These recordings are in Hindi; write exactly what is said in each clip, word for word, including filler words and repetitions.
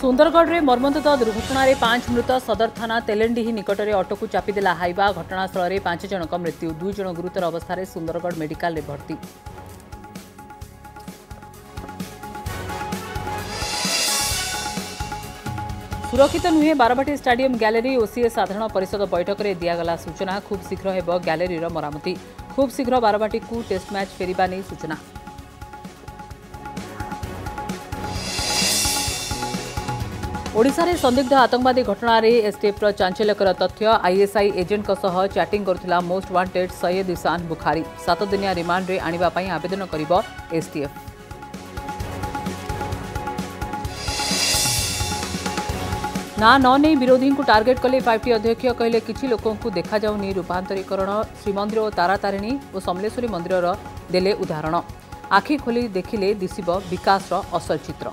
सुंदरगढ़ में मर्मन्तुद दुर्घटन में पांच मृत। सदर थाना टेलेंडी निकटने अटो को चापीदेला हाइवा। घटनास्थल पांच जन मृत्यु, दुई जन गुरुतर अवस्था सुंदरगढ़ मेडिकल में भर्ती। सुरक्षित नुहे बारबाटी स्टेडियम गैलेरी। ओसीए साधारण परिषद बैठक में दिगला सूचना, खूब शीघ्र हो गैलेरीर मरामती। खूब शीघ्र बारबाटी को टेस्ट मैच फेरिबा नहीं सूचना। ओडिशा रे संदिग्ध आतंकवादी घटना रे एसटीएफ रो चांचल्यकर तथ्य। आईएसआई एजेंट सह चैटिंग करथिला मोस्ट वांटेड सैयद ईशान बुखारी। सात दिनिया रिमांड रे आनिबा पई आवेदन करिबो एसटीएफ। ना न नहीं विरोधी को टार्गेट कले पार्टी अध्यक्ष। कहले किसी लोकों को देखा जाऊनी रूपांतरीकरण। श्रीमंदिर और तारातारिणी और समलेश्वरी मंदिर देले उदाहरण। आखि खोली देखिले दिसिब विकास असल चित्र।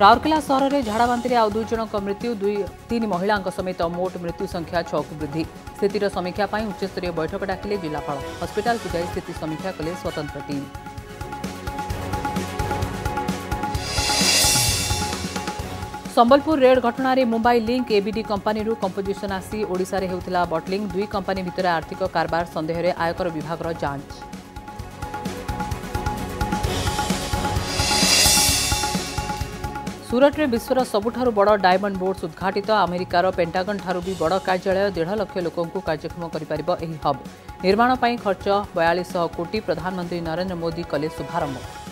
राउरकेला सहर में झाड़ाबांति में आउ दुई जन मृत्यु, दुई तीन महिला समेत मोट मृत्यु संख्या छह को वृद्धि। स्थितर समीक्षा पर उच्चस्तरीय बैठक डाकिले जिलापाल। हस्पिटाल को जाई स्थिति समीक्षा कले स्वतंत्र टीम। संबलपुर रेड घटना रे मुंबई लिंक। एबीडी कंपनी रू कंपोजिशन आसी ओडिशा रे हेउथिला बटलिंग। दुई कंपनी भितर आर्थिक कारबार संदेह रे आयकर विभाग रो जांच। सूरत रे विश्वर सबुठारु बड़ डायमंड बोर्ड्स उद्घाटित। अमेरिकार पेंटागन ठारू भी बड़ कार्यालय। डेढ़ लाख लोक कार्यक्षम करिपारिबो एही हब। निर्माण पई खर्च बयालीस सौ कोटी। प्रधानमंत्री नरेंद्र मोदी कले शुभारंभ।